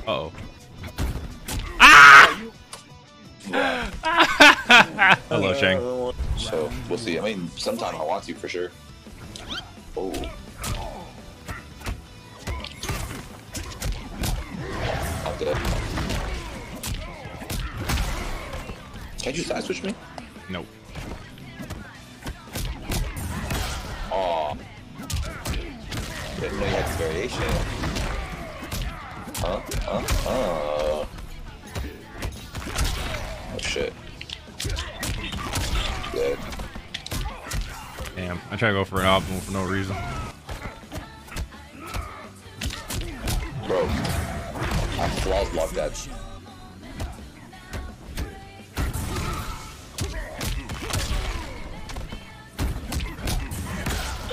Uh-oh. Ah! Hello, Shang. So, we'll see. I mean, sometime I want to, for sure. Oh. I'm dead. Can't you side switch me? Nope. Aw. Didn't know you had this variation. Oh shit. Dead. Damn, I try to go for an optimal for no reason. Bro, I flaws blocked that.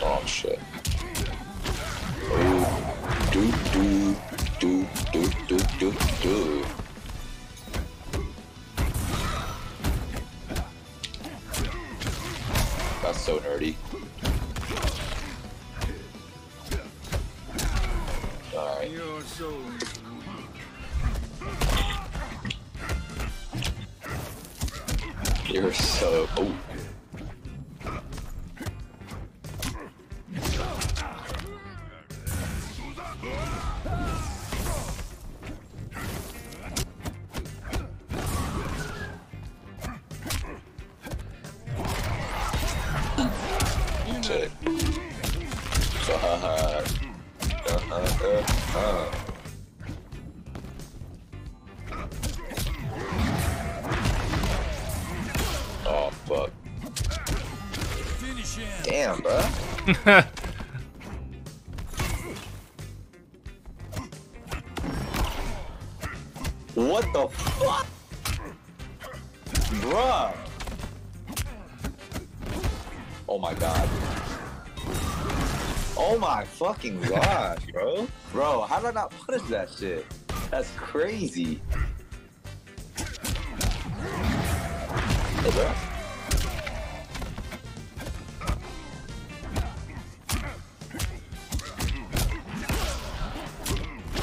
Oh shit. Oh, do. That's so nerdy. All right. You're so. Oh. Oh fuck. Damn, bro. What the fuck? Bruh. Oh my god. Oh my fucking gosh, bro. Bro, how did I not punish that shit? That's crazy. Hey, bro.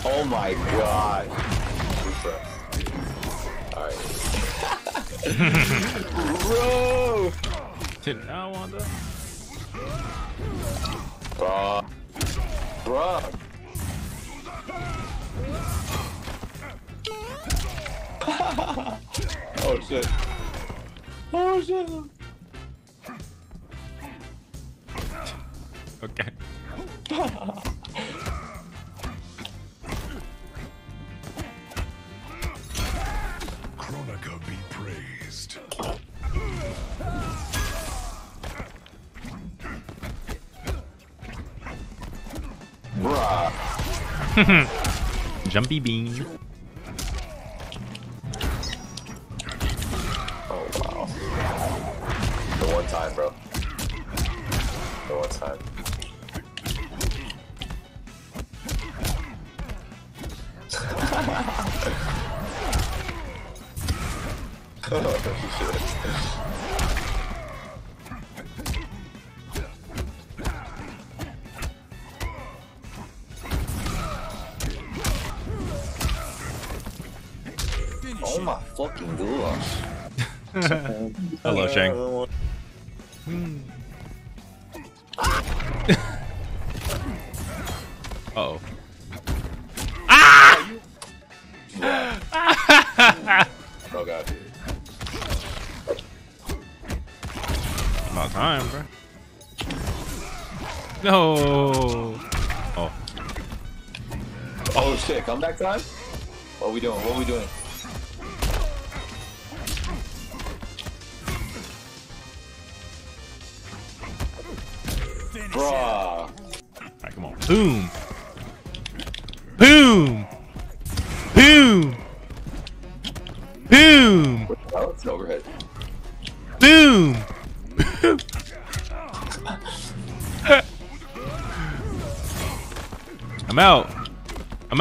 Oh my god. Alright. Bro! Did not want that. Bruh. Bruh. Oh shit. Oh shit. Okay. Kronika be praised. Jumpy bean. Oh wow. The one time, bro. The one time. Oh, shit. Oh my fucking gosh. Hello, Shang. Uh-oh. Ah! Oh god. About time, bro. No. Oh. Oh shit, comeback time? What are we doing? Bruh. Alright, come on. Boom. Boom. Boom. Boom. Oh, it's overhead. Boom. Boom. I'm out. Ooh. I'm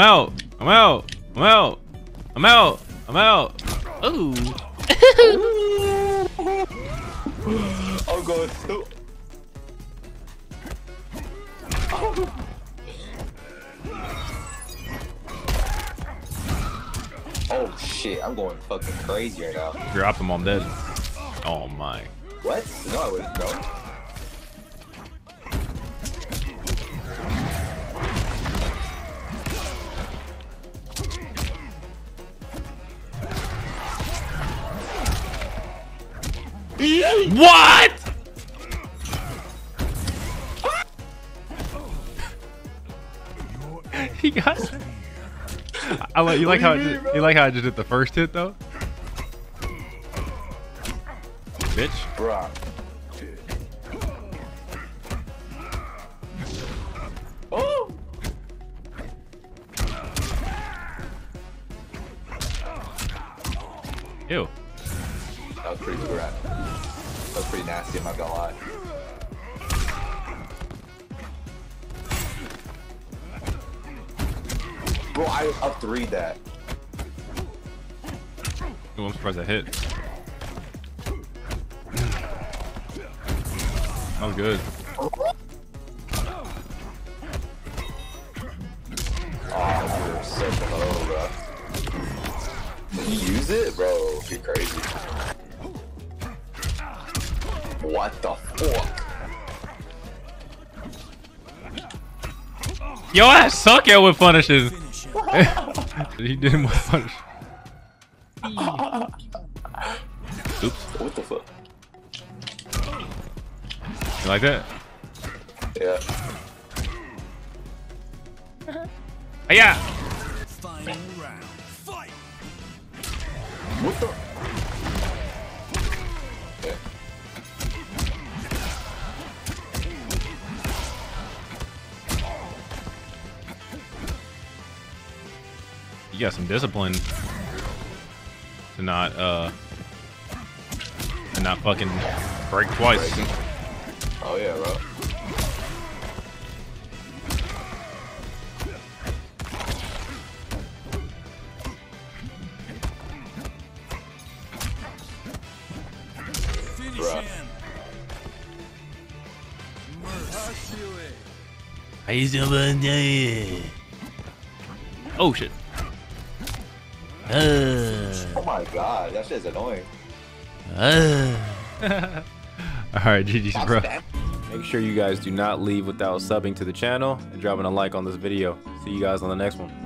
going so Oh shit, I'm going fucking crazy right now. Drop him, I'm dead. Oh my. What? No, I wouldn't, bro. What? He got it. You like how I just did the first hit though? Bitch. Bro. Oh. Ew. That was pretty crap. That was pretty nasty, I'm not gonna lie. Bro, I was up to read that. Ooh, I'm surprised I hit. That was good. Oh, you're such a low, bro. Did you use it? Bro, you're crazy. What the fuck? Yo, I suck at with punishes. He didn't want to punish. Oops. What the fuck? You like that? Yeah. Yeah. Final round. Fight. What the? Yeah. You got some discipline to not fucking break twice. Oh yeah, bro. Oh shit. Oh my god, that shit's annoying. Alright, GG's bro. Make sure you guys do not leave without subbing to the channel and dropping a like on this video. See you guys on the next one.